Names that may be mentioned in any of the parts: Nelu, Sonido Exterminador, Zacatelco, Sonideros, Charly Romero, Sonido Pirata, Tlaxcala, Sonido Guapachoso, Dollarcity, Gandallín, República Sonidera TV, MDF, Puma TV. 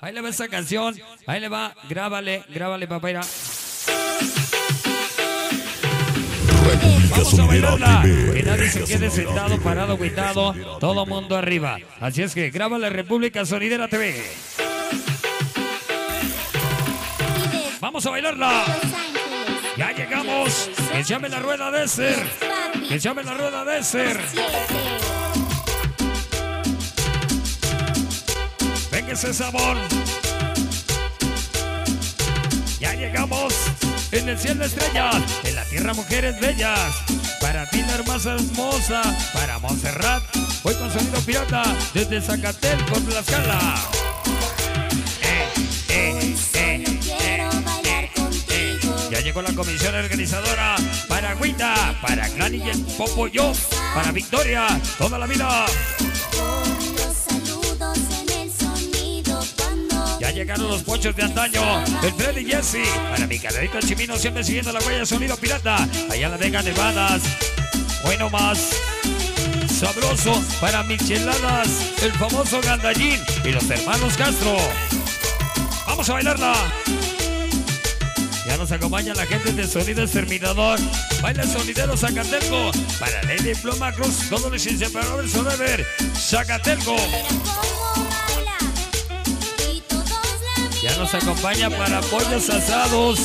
Ahí le va esa canción, ahí le va, grábale papá. Vamos a bailarla, que nadie se quede sentado, parado, agüitado, todo mundo arriba. Así es que grábale República Sonidera TV. Vamos a bailarla. Ya llegamos, que llame la rueda de ser, que llame la rueda de ser. Venga ese sabor. Ya llegamos. En el cielo estrellas, en la tierra mujeres bellas. Para ti la hermosa, para Montserrat. Hoy con Sonido Pirata, desde Zacatelco, Tlaxcala. Ya llegó la comisión organizadora. Para Agüita, para Clani y el Popoyo, para Victoria, toda la vida. Ya llegaron los ponchos de antaño, el Freddy y Jesse. Para mi carnalito Chimino, siempre siguiendo la huella de Sonido Pirata. Allá la Vega, Nevadas. Bueno más. Sabroso para Micheladas, el famoso Gandallín y los hermanos Castro. Vamos a bailarla. Ya nos acompaña la gente de Sonido Exterminador. Baila el Sonidero Zacatelco. Para Lady Pluma Cruz, todos los inseparables son de ver. Zacatelco. Ya nos acompaña para pollos asados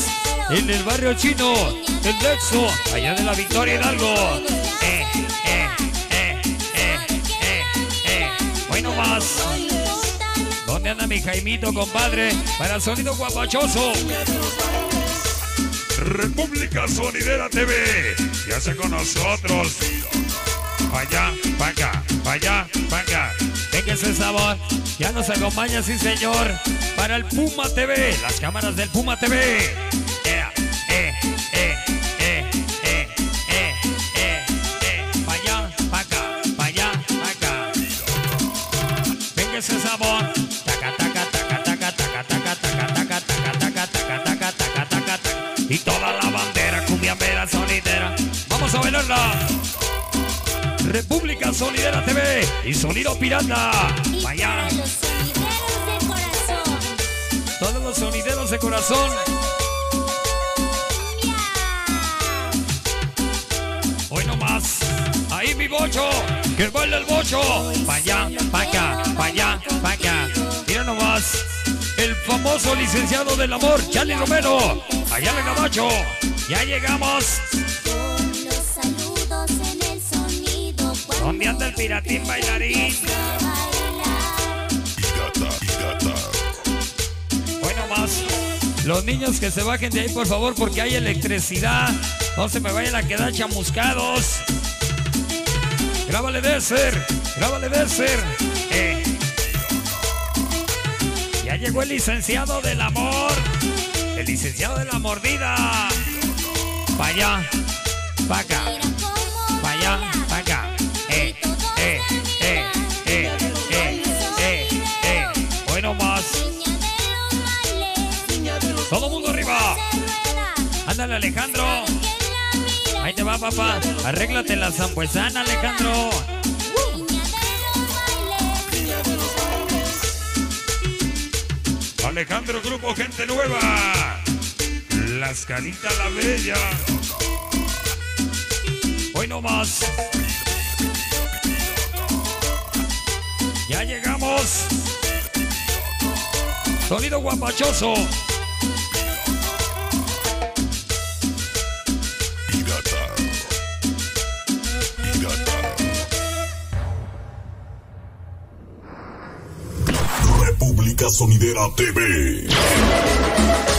en el barrio chino, el Lexo, allá de la Victoria Hidalgo. Hoy no más. ¿Dónde anda mi Jaimito, compadre? Para el Sonido Guapachoso. República Sonidera TV, ya está con nosotros. Pa' allá, pa' acá, pa' allá, pa' acá. Venga ese sabor. Ya nos acompaña, sí señor, para el Puma TV, las cámaras del Puma TV. Pa' allá, pa' acá, pa' allá, pa' acá. Venga ese sabor. Taca, taca, taca, taca, taca, taca, taca, taca, taca, taca, taca, taca, taca, taca, taca. Y toda la bandera, cumbiambera, sonidera. Vamos a bailarla. República Sonidera TV y Sonido Pirata. Vaya. Todos los sonideros de corazón. Hoy no más. Ahí mi bocho. Que baila el bocho. Vaya, pa' acá, pa' allá, pa' acá. Mira nomás. El famoso licenciado del amor, Charly Romero. Allá en el Gabacho. Ya llegamos. ¿Dónde anda el piratín bailarín? Pirata, pirata. Bueno más. Los niños que se bajen de ahí, por favor, porque hay electricidad. No se me vayan a quedar chamuscados. Grábale de ser, grábale de ser. Ya llegó el licenciado del amor. El licenciado de la mordida. Pa' allá, pa' acá. Pa' allá, pa' acá. Bueno más. Todo mundo arriba. Ándale, Alejandro. Ahí te va, papá. Arréglate la zambuesana, Alejandro. Alejandro, grupo Gente Nueva. Las Canitas la Bella. Hoy no más. Ya llegamos. Sonido Guapachoso. Pirata. Pirata. República Sonidera TV.